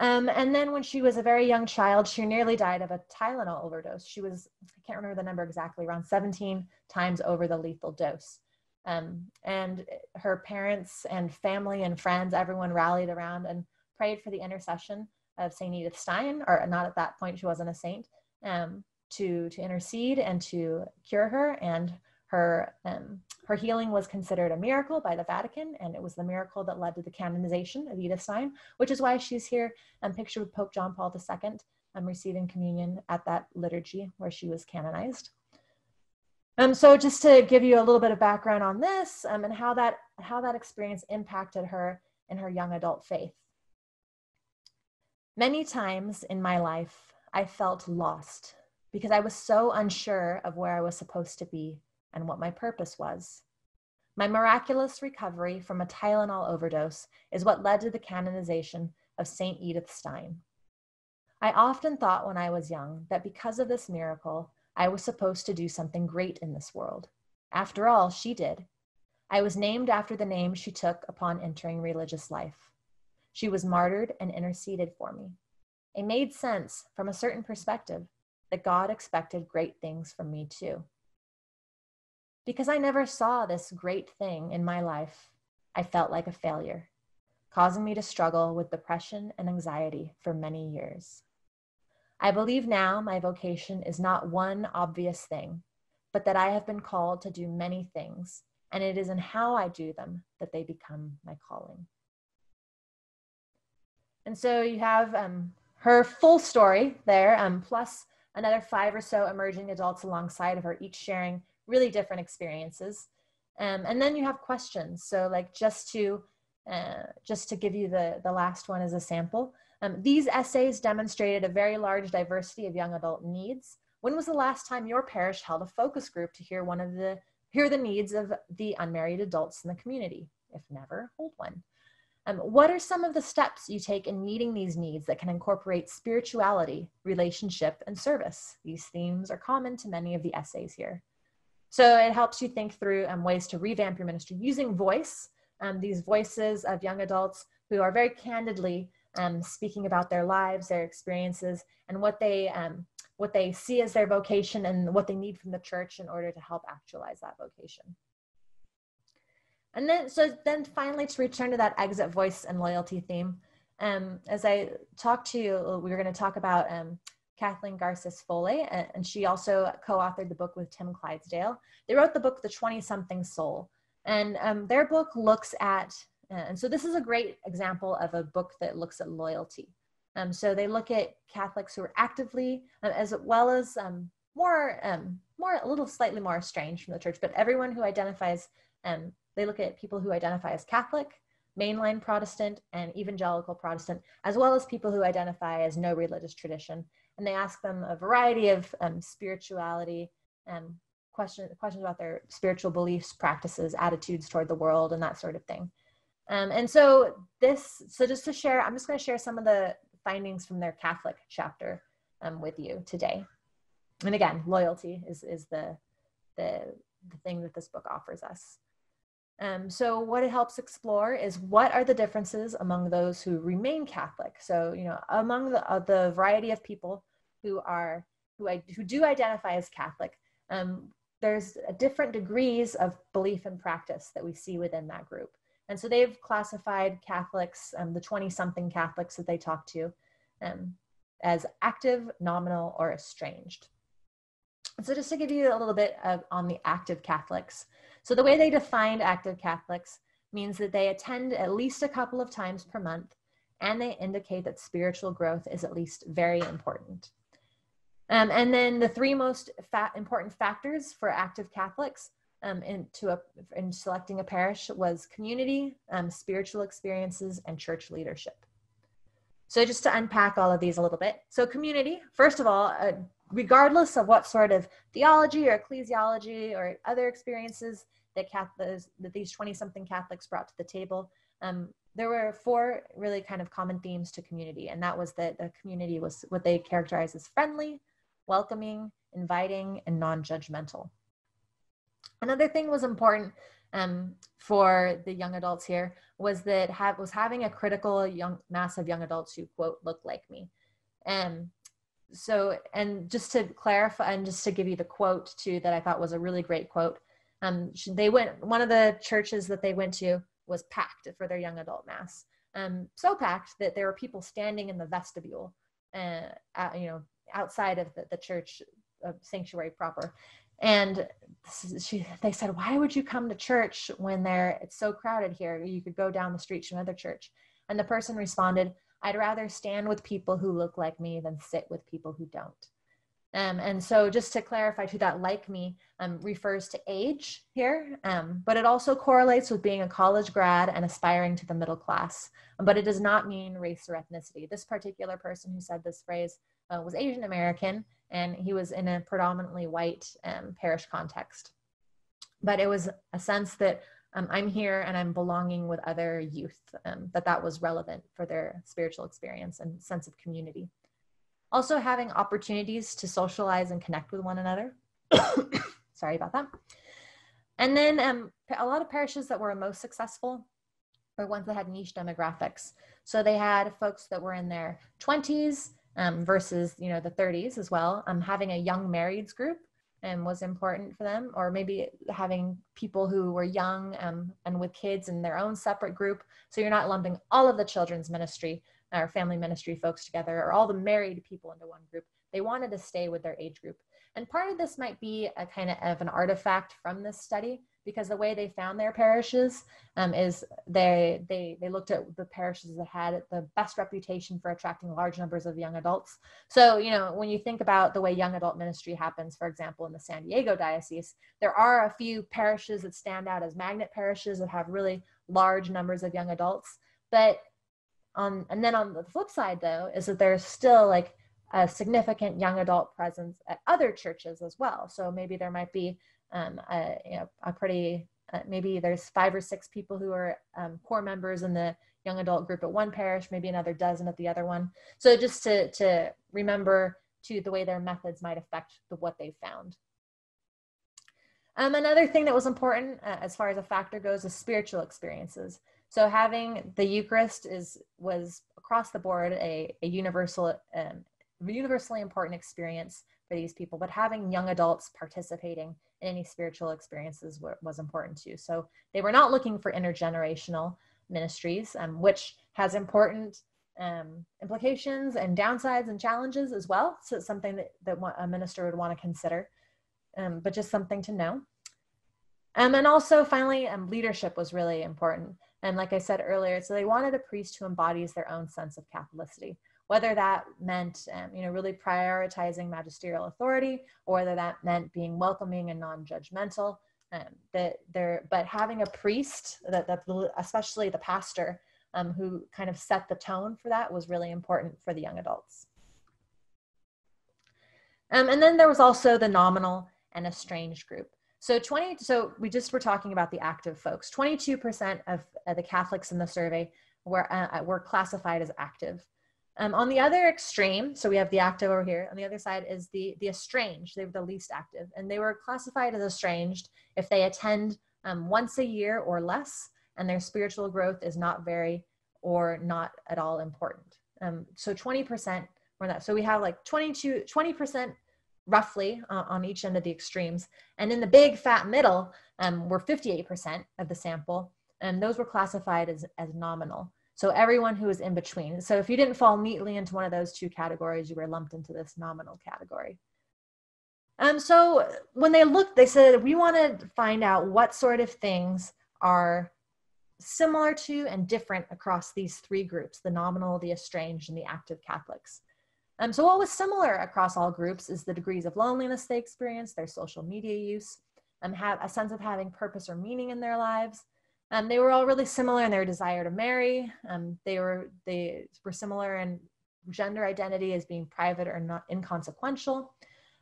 Um, and then when she was a very young child, she nearly died of a Tylenol overdose. She was, I can't remember the number exactly, around seventeen times over the lethal dose. Um, and her parents and family and friends, everyone rallied around and prayed for the intercession of Saint Edith Stein, or not at that point, she wasn't a saint, um, to, to intercede and to cure her. And her, um, her healing was considered a miracle by the Vatican, and it was the miracle that led to the canonization of Edith Stein, which is why she's here um, pictured with Pope John Paul the Second um, receiving communion at that liturgy where she was canonized. Um, so just to give you a little bit of background on this um, and how that, how that experience impacted her in her young adult faith. Many times in my life, I felt lost, because I was so unsure of where I was supposed to be and what my purpose was. My miraculous recovery from a Tylenol overdose is what led to the canonization of Saint Edith Stein. I often thought when I was young that because of this miracle, I was supposed to do something great in this world. After all, she did. I was named after the name she took upon entering religious life. She was martyred and interceded for me. It made sense from a certain perspective that God expected great things from me too. Because I never saw this great thing in my life, I felt like a failure, causing me to struggle with depression and anxiety for many years. I believe now my vocation is not one obvious thing, but that I have been called to do many things, and it is in how I do them that they become my calling. And so you have um, her full story there, um, plus another five or so emerging adults alongside of her, each sharing really different experiences. Um, and then you have questions. So like just to, uh, just to give you the, the last one as a sample, um, these essays demonstrated a very large diversity of young adult needs. When was the last time your parish held a focus group to hear one of the, hear the needs of the unmarried adults in the community? If never, hold one. Um, what are some of the steps you take in meeting these needs that can incorporate spirituality, relationship, and service? These themes are common to many of the essays here. So it helps you think through um, ways to revamp your ministry using voice, um, these voices of young adults who are very candidly um, speaking about their lives, their experiences, and what they, um, what they see as their vocation and what they need from the church in order to help actualize that vocation. And then, so then finally, to return to that exit, voice, and loyalty theme, um, as I talked to you, we were going to talk about um, Kathleen Garces-Foley, and she also co-authored the book with Tim Clydesdale. They wrote the book, The twenty-something Soul, and um, their book looks at, uh, and so this is a great example of a book that looks at loyalty. Um, so they look at Catholics who are actively, uh, as well as um, more, um, more, a little slightly more estranged from the church, but everyone who identifies um, they look at people who identify as Catholic, mainline Protestant, and evangelical Protestant, as well as people who identify as no religious tradition. And they ask them a variety of um, spirituality um, question, questions about their spiritual beliefs, practices, attitudes toward the world, and that sort of thing. Um, and so this, so just to share, I'm just going to share some of the findings from their Catholic chapter um, with you today. And again, loyalty is, is the, the, the thing that this book offers us. Um, so what it helps explore is what are the differences among those who remain Catholic. So, you know, among the, uh, the variety of people who are, who, I, who do identify as Catholic, um, there's different degrees of belief and practice that we see within that group. And so they've classified Catholics, um, the twenty-something Catholics that they talk to, um, as active, nominal, or estranged. So just to give you a little bit of, on the active Catholics. So the way they define active Catholics means that they attend at least a couple of times per month, and they indicate that spiritual growth is at least very important. Um, and then the three most fa- important factors for active Catholics um, in, to a, in selecting a parish was community, um, spiritual experiences, and church leadership. So just to unpack all of these a little bit. So community, first of all, uh, regardless of what sort of theology or ecclesiology or other experiences that, Catholics, that these twenty-something Catholics brought to the table, um, there were four really kind of common themes to community, and that was that the community was what they characterized as friendly, welcoming, inviting, and non-judgmental. Another thing was important um, for the young adults here was that have, was having a critical young, mass of young adults who, quote, look like me. Um, So, and just to clarify, and just to give you the quote too, that I thought was a really great quote. Um, they went, one of the churches that they went to was packed for their young adult mass. Um, so packed that there were people standing in the vestibule, uh, out, you know, outside of the, the church uh, sanctuary proper. And she, they said, why would you come to church when they're, it's so crowded here? You could go down the street to another church. And the person responded, I'd rather stand with people who look like me than sit with people who don't. Um, and so just to clarify too, that like me um, refers to age here, um, but it also correlates with being a college grad and aspiring to the middle class, but it does not mean race or ethnicity. This particular person who said this phrase uh, was Asian American and he was in a predominantly white um, parish context. But it was a sense that um, I'm here and I'm belonging with other youth, um, that that was relevant for their spiritual experience and sense of community. Also having opportunities to socialize and connect with one another. Sorry about that. And then um, a lot of parishes that were most successful were ones that had niche demographics. So they had folks that were in their twenties um, versus, you know, the thirties as well. Um, having a young marrieds group and was important for them, or maybe having people who were young um, and with kids in their own separate group. So you're not lumping all of the children's ministry or family ministry folks together, or all the married people into one group. They wanted to stay with their age group. And part of this might be a kind of an artifact from this study, because the way they found their parishes um, is they, they, they looked at the parishes that had the best reputation for attracting large numbers of young adults. So, you know, when you think about the way young adult ministry happens, for example, in the San Diego diocese, there are a few parishes that stand out as magnet parishes that have really large numbers of young adults. But on, and then on the flip side, though, is that there's still like a significant young adult presence at other churches as well. So maybe there might be Um, a, you know, a pretty, uh, maybe there's five or six people who are um, core members in the young adult group at one parish, maybe another dozen at the other one. So just to, to remember to the way their methods might affect the, what they found. Um, another thing that was important uh, as far as a factor goes is spiritual experiences. So having the Eucharist is, was across the board a, a universal, um, universally important experience for these people, but having young adults participating in any spiritual experiences was important too. So they were not looking for intergenerational ministries, um, which has important um, implications and downsides and challenges as well. So it's something that, that a minister would want to consider, um, but just something to know. Um, and also finally, um, leadership was really important. And like I said earlier, so they wanted a priest who embodies their own sense of Catholicity, whether that meant, um, you know, really prioritizing magisterial authority, or whether that meant being welcoming and non-judgmental. Um, that there, but having a priest, that, that especially the pastor, um, who kind of set the tone for that was really important for the young adults. Um, and then there was also the nominal and estranged group. So twenty, so we just were talking about the active folks. twenty-two percent of uh, the Catholics in the survey were uh, were classified as active. Um, on the other extreme, so we have the active over here, on the other side is the, the estranged, they were the least active, and they were classified as estranged if they attend um, once a year or less, and their spiritual growth is not very or not at all important. Um, so twenty percent were that. So we have like twenty-two, twenty percent roughly uh, on each end of the extremes, and in the big fat middle um, were fifty-eight percent of the sample, and those were classified as, as nominal. So everyone who was in between. So if you didn't fall neatly into one of those two categories, you were lumped into this nominal category. Um, so when they looked, they said, we want to find out what sort of things are similar to and different across these three groups, the nominal, the estranged, and the active Catholics. Um, so what was similar across all groups is the degrees of loneliness they experienced, their social media use, and have a sense of having purpose or meaning in their lives. Um, they were all really similar in their desire to marry. Um, they were they were similar in gender identity as being private or not inconsequential.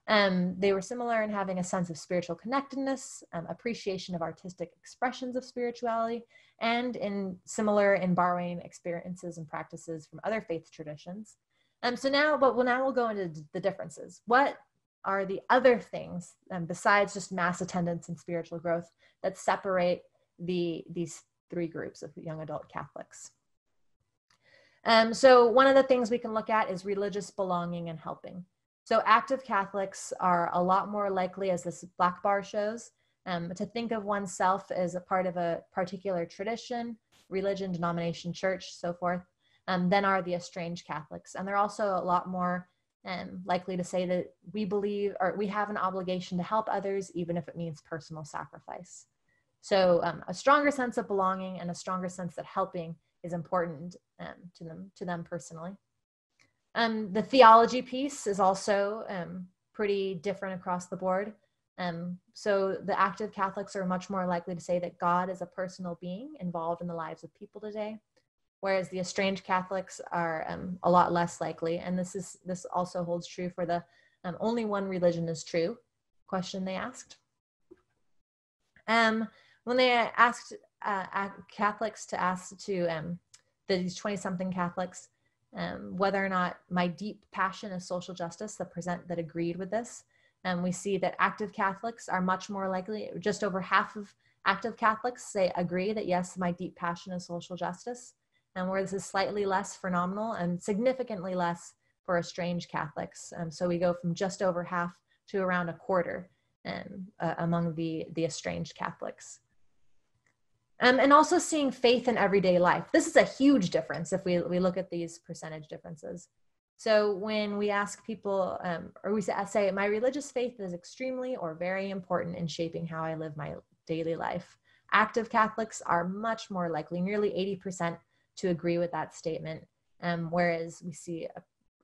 Um, they were similar in having a sense of spiritual connectedness, um, appreciation of artistic expressions of spirituality, and in similar in borrowing experiences and practices from other faith traditions. Um, so now, but we'll, now we'll go into the differences. What are the other things um, besides just mass attendance and spiritual growth that separate The, these three groups of young adult Catholics? Um, so one of the things we can look at is religious belonging and helping. So active Catholics are a lot more likely, as this black bar shows, um, to think of oneself as a part of a particular tradition, religion, denomination, church, so forth, um, than are the estranged Catholics. And they're also a lot more um, likely to say that we believe, or we have an obligation to help others, even if it means personal sacrifice. So um, a stronger sense of belonging and a stronger sense that helping is important um, to them, to them personally. Um, the theology piece is also um, pretty different across the board. Um, so the active Catholics are much more likely to say that God is a personal being involved in the lives of people today, whereas the estranged Catholics are um, a lot less likely. And this is this also holds true for the Um, only one religion is true, question they asked. Um, when they asked uh, Catholics to ask to um, these twenty-something Catholics um, whether or not my deep passion is social justice, the percent that agreed with this, and we see that active Catholics are much more likely, just over half of active Catholics say agree that yes, my deep passion is social justice, and where this is slightly less for nominal and significantly less for estranged Catholics. Um, so we go from just over half to around a quarter um, uh, among the, the estranged Catholics. Um, and also seeing faith in everyday life. This is a huge difference if we, we look at these percentage differences. So when we ask people, um, or we say, my religious faith is extremely or very important in shaping how I live my daily life. Active Catholics are much more likely, nearly eighty percent, to agree with that statement, um, whereas we see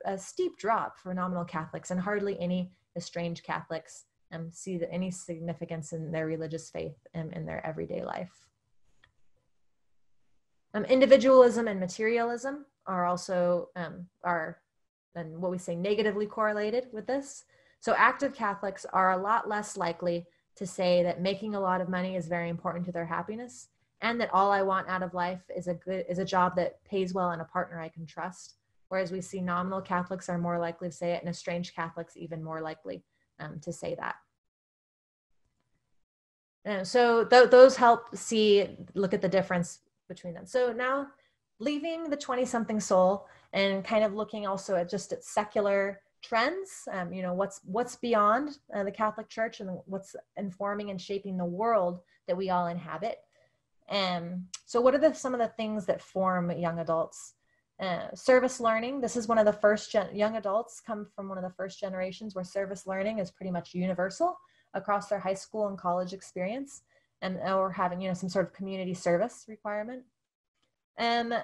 a, a steep drop for nominal Catholics, and hardly any estranged Catholics um, see the, any significance in their religious faith and in their everyday life. Um, individualism and materialism are also, um, are, and what we say, negatively correlated with this. So active Catholics are a lot less likely to say that making a lot of money is very important to their happiness, and that all I want out of life is a good is a job that pays well and a partner I can trust. Whereas we see nominal Catholics are more likely to say it, and estranged Catholics even more likely um, to say that. And so th those help see, look at the difference between them. So now leaving the twenty-something soul and kind of looking also at just at secular trends, um, you know, what's, what's beyond uh, the Catholic Church and what's informing and shaping the world that we all inhabit. Um, so what are the, some of the things that form young adults? Uh, service learning. This is one of the first gen young adults come from one of the first generations where service learning is pretty much universal across their high school and college experience, and or having, you know, some sort of community service requirement. Um,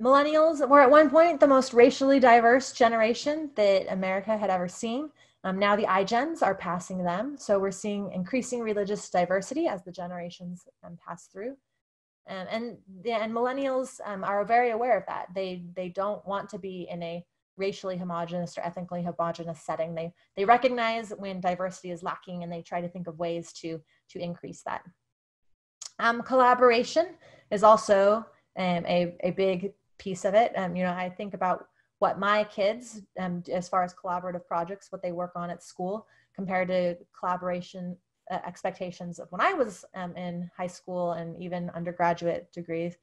millennials were at one point the most racially diverse generation that America had ever seen. Um, now the iGens are passing them. So we're seeing increasing religious diversity as the generations um, pass through. Um, and, and millennials um, are very aware of that. They, they don't want to be in a racially homogenous or ethnically homogenous setting. They, they recognize when diversity is lacking, and they try to think of ways to, to increase that. Um, collaboration is also um, a, a big piece of it. Um, you know, I think about what my kids, um, as far as collaborative projects, what they work on at school compared to collaboration Uh, expectations of when I was um, in high school and even undergraduate degrees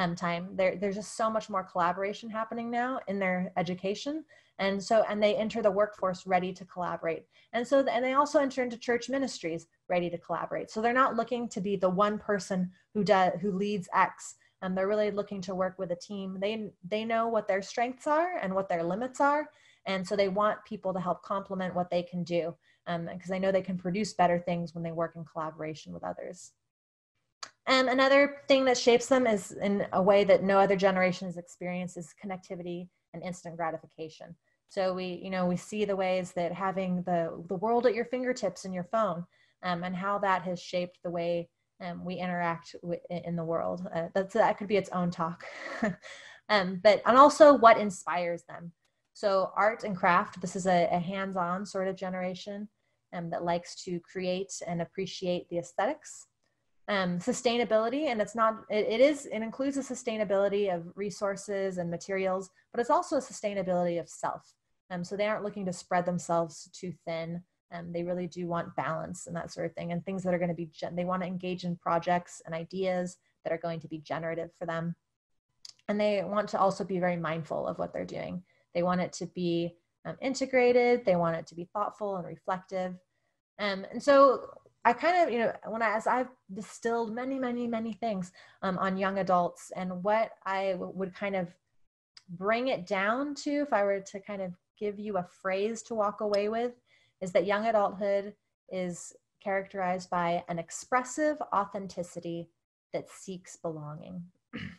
um, time. There, there's just so much more collaboration happening now in their education. And so, and they enter the workforce ready to collaborate. And so, and they also enter into church ministries ready to collaborate. So they're not looking to be the one person who does, who leads X. Um, they're really looking to work with a team. They, they know what their strengths are and what their limits are. And so they want people to help complement what they can do, because um, I know they can produce better things when they work in collaboration with others. And another thing that shapes them is in a way that no other generation has experienced is connectivity and instant gratification. So we, you know, we see the ways that having the, the world at your fingertips in your phone um, and how that has shaped the way um, we interact with, in the world. Uh, that's, that could be its own talk. um, but, and also what inspires them. So art and craft, this is a, a hands-on sort of generation um, that likes to create and appreciate the aesthetics. Um, sustainability, and it's not, it, it is, it includes a sustainability of resources and materials, but it's also a sustainability of self. Um, so they aren't looking to spread themselves too thin. Um, they really do want balance and that sort of thing, and things that are going to be, they want to engage in projects and ideas that are going to be generative for them. And they want to also be very mindful of what they're doing. They want it to be um, integrated. They want it to be thoughtful and reflective. Um, and so I kind of, you know, when I, as I've distilled many, many, many things um, on young adults, and what I would kind of bring it down to, if I were to kind of give you a phrase to walk away with, is that young adulthood is characterized by an expressive authenticity that seeks belonging.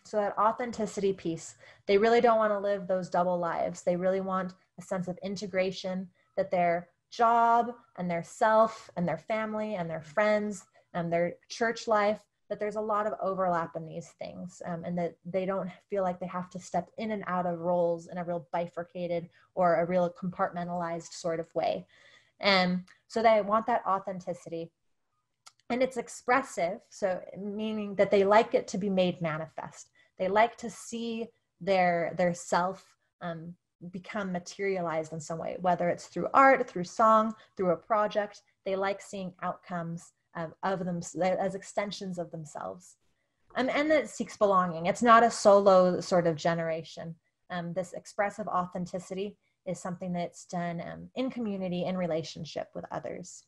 So that authenticity piece, they really don't want to live those double lives. They really want a sense of integration, that their job and their self and their family and their friends and their church life but there's a lot of overlap in these things, um, and that they don't feel like they have to step in and out of roles in a real bifurcated or a real compartmentalized sort of way. And um, so they want that authenticity. And it's expressive, so meaning that they like it to be made manifest. They like to see their, their self um, become materialized in some way, whether it's through art, through song, through a project. They like seeing outcomes um, of them as extensions of themselves. Um, and that it seeks belonging. It's not a solo sort of generation. Um, this expressive authenticity is something that's done um, in community, in relationship with others.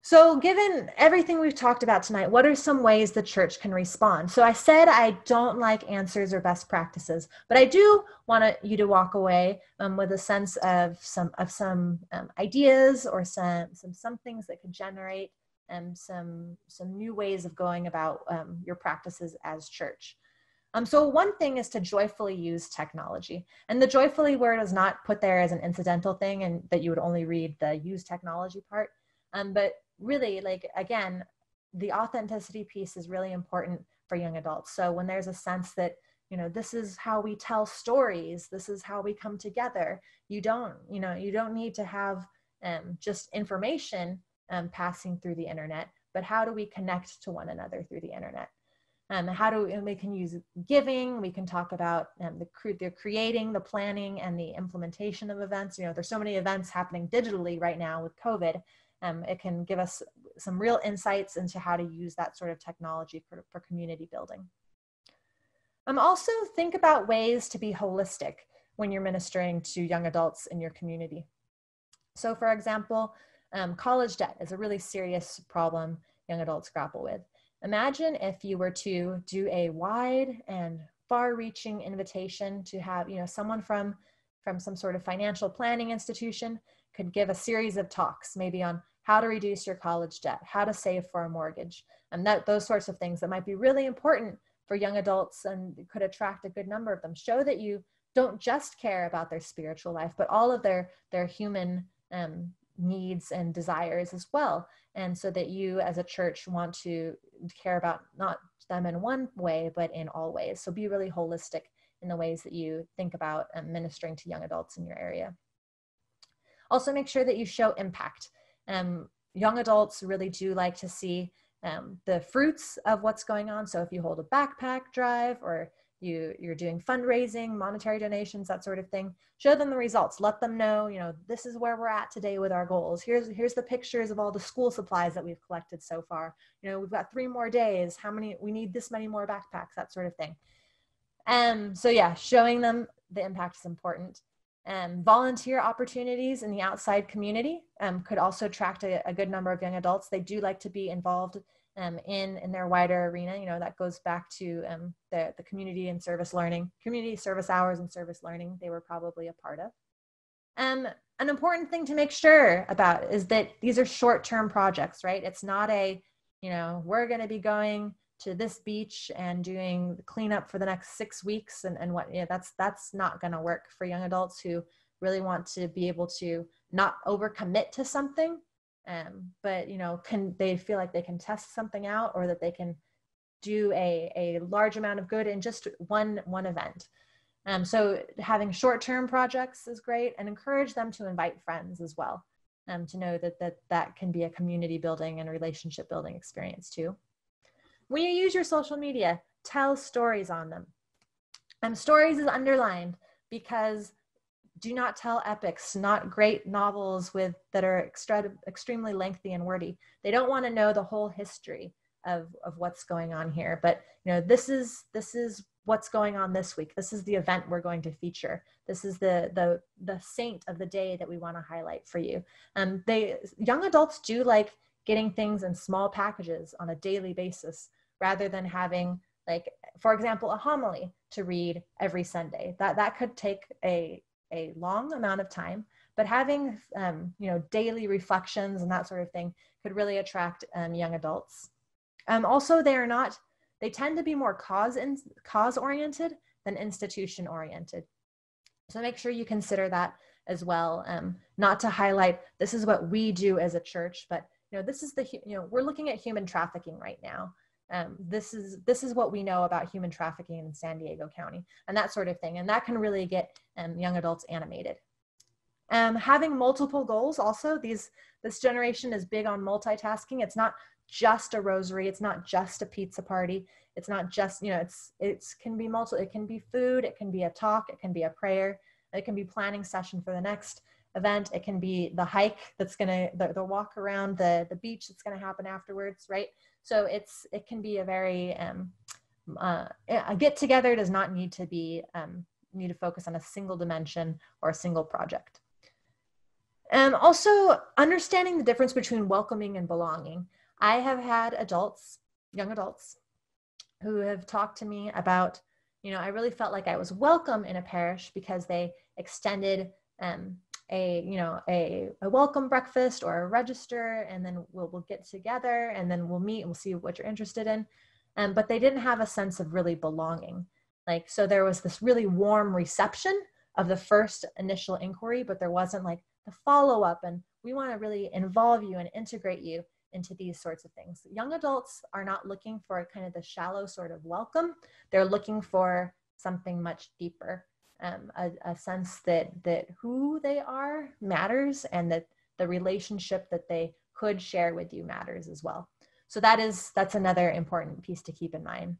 So given everything we've talked about tonight, what are some ways the church can respond? So I said I don't like answers or best practices, but I do want you to walk away um, with a sense of some of some um, ideas or some, some some things that could generate um, some, some new ways of going about um, your practices as church. Um, so one thing is to joyfully use technology. And the joyfully word is not put there as an incidental thing and that you would only read the use technology part. Um, but really, like, again, the authenticity piece is really important for young adults. So when there's a sense that, you know, this is how we tell stories, this is how we come together, you don't, you know, you don't need to have um, just information um, passing through the internet, but how do we connect to one another through the internet? Um, how do we, and we can use giving, we can talk about um, the, cre the creating, the planning, and the implementation of events. You know, there's so many events happening digitally right now with COVID. Um, it can give us some real insights into how to use that sort of technology for, for community building. Um, also think about ways to be holistic when you're ministering to young adults in your community. So for example, um, college debt is a really serious problem young adults grapple with. Imagine if you were to do a wide and far-reaching invitation to have, you know, someone from, from some sort of financial planning institution could give a series of talks maybe on how to reduce your college debt, how to save for a mortgage, and that those sorts of things that might be really important for young adults and could attract a good number of them. Show that you don't just care about their spiritual life, but all of their, their human um, needs and desires as well. And so that you as a church want to care about not them in one way, but in all ways. So be really holistic in the ways that you think about um, ministering to young adults in your area. Also make sure that you show impact. Um, young adults really do like to see um, the fruits of what's going on. So if you hold a backpack drive or you, you're doing fundraising, monetary donations, that sort of thing, show them the results. Let them know, you know, this is where we're at today with our goals. Here's, here's the pictures of all the school supplies that we've collected so far. You know, we've got three more days. How many, we need this many more backpacks, that sort of thing. Um, so yeah, showing them the impact is important. Um, volunteer opportunities in the outside community um, could also attract a, a good number of young adults. They do like to be involved um, in, in their wider arena. You know, that goes back to um, the, the community and service learning, community service hours and service learning they were probably a part of. Um, an important thing to make sure about is that these are short-term projects, right? It's not a, you know, we're going to be going to this beach and doing the cleanup for the next six weeks and, and what, you know, that's, that's not gonna work for young adults who really want to be able to not overcommit to something, um, but, you know, can they feel like they can test something out or that they can do a, a large amount of good in just one, one event. Um, so having short-term projects is great, and encourage them to invite friends as well, um, to know that, that that can be a community building and relationship building experience too. When you use your social media, tell stories on them. Um, stories is underlined because do not tell epics, not great novels with, that are extra, extremely lengthy and wordy. They don't want to know the whole history of, of what's going on here. But you know, this is, this is what's going on this week. This is the event we're going to feature. This is the, the, the saint of the day that we want to highlight for you. Um, they, young adults do like getting things in small packages on a daily basis, rather than having, like, for example, a homily to read every Sunday. That, that could take a, a long amount of time, but having, um, you know, daily reflections and that sort of thing could really attract um, young adults. Um, also, they are not, they tend to be more cause in, cause-oriented than institution-oriented. So make sure you consider that as well, um, not to highlight, this is what we do as a church, but you know, this is the, you know, we're looking at human trafficking right now. Um, this is, this is what we know about human trafficking in San Diego County, and that sort of thing. And that can really get um, young adults animated. Um, having multiple goals also, these, this generation is big on multitasking. It's not just a rosary. It's not just a pizza party. It's not just, you know, it's, it's can be multiple, it can be food. It can be a talk. It can be a prayer. It can be planning session for the next event. It can be the hike that's gonna, the, the walk around the, the beach that's gonna happen afterwards, right? So it's, it can be a very, um, uh, a get together does not need to be, um, need to focus on a single dimension or a single project. And also understanding the difference between welcoming and belonging. I have had adults, young adults, who have talked to me about, you know, I really felt like I was welcome in a parish because they extended um, a, you know, a, a welcome breakfast or a register, and then we'll, we'll get together and then we'll meet and we'll see what you're interested in. Um, but they didn't have a sense of really belonging. Like, so there was this really warm reception of the first initial inquiry, but there wasn't like the follow-up and we want to really involve you and integrate you into these sorts of things. Young adults are not looking for kind of the shallow sort of welcome. They're looking for something much deeper, um, a, a sense that, that who they are matters and that the relationship that they could share with you matters as well. So that is, that's another important piece to keep in mind.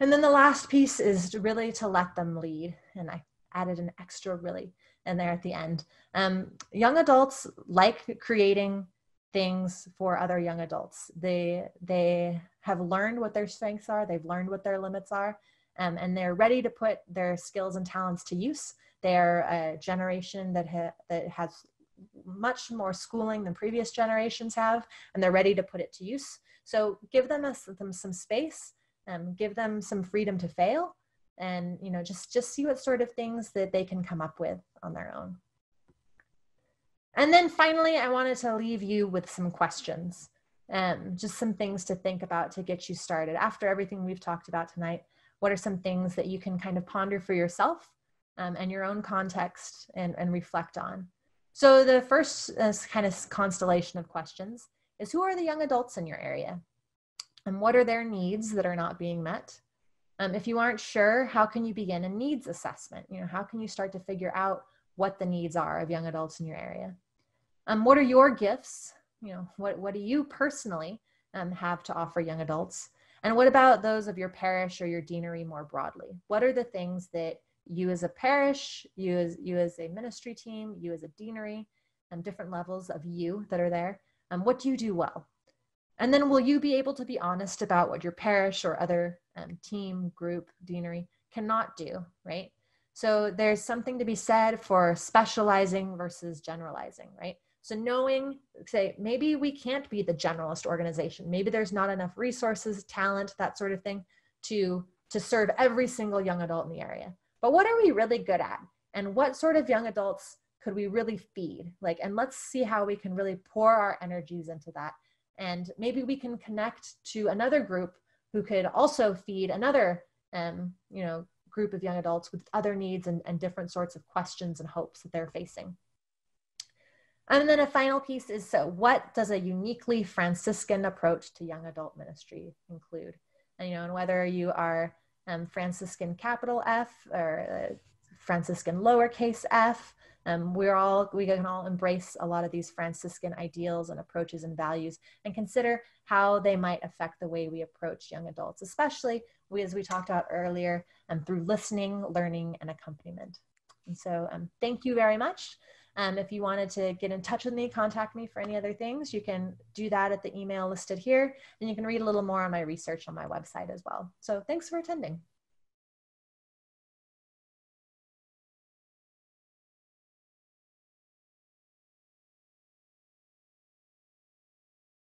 And then the last piece is to really to let them lead. And I added an extra really in there at the end. Um, young adults like creating things for other young adults. They, they have learned what their strengths are, they've learned what their limits are, um, and they're ready to put their skills and talents to use. They're a generation that, ha that has much more schooling than previous generations have, and they're ready to put it to use. So give them, a, them some space, um, give them some freedom to fail, and you know, just, just see what sort of things that they can come up with on their own. And then finally, I wanted to leave you with some questions, um, just some things to think about to get you started. After everything we've talked about tonight, what are some things that you can kind of ponder for yourself um, and your own context and, and reflect on? So the first uh, kind of constellation of questions is, who are the young adults in your area? And what are their needs that are not being met? Um, if you aren't sure, how can you begin a needs assessment? You know, how can you start to figure out what the needs are of young adults in your area? Um, what are your gifts? You know, what, what do you personally um, have to offer young adults? And what about those of your parish or your deanery more broadly? What are the things that you as a parish, you as, you as a ministry team, you as a deanery, and different levels of you that are there? Um, what do you do well? And then will you be able to be honest about what your parish or other um, team, group, deanery cannot do, right? So there's something to be said for specializing versus generalizing, right? So knowing, say, maybe we can't be the generalist organization. Maybe there's not enough resources, talent, that sort of thing to, to serve every single young adult in the area. But what are we really good at? And what sort of young adults could we really feed? Like, and let's see how we can really pour our energies into that. And maybe we can connect to another group who could also feed another, um, you know, group of young adults with other needs and, and different sorts of questions and hopes that they're facing. And then a final piece is, so what does a uniquely Franciscan approach to young adult ministry include? And, you know, and whether you are um, Franciscan capital F or uh, Franciscan lowercase f, um, we're all, we can all embrace a lot of these Franciscan ideals and approaches and values and consider how they might affect the way we approach young adults, especially we, as we talked about earlier, um, through listening, learning, and accompaniment. And so um, thank you very much. Um, if you wanted to get in touch with me, contact me for any other things, you can do that at the email listed here, and you can read a little more on my research on my website as well. So thanks for attending.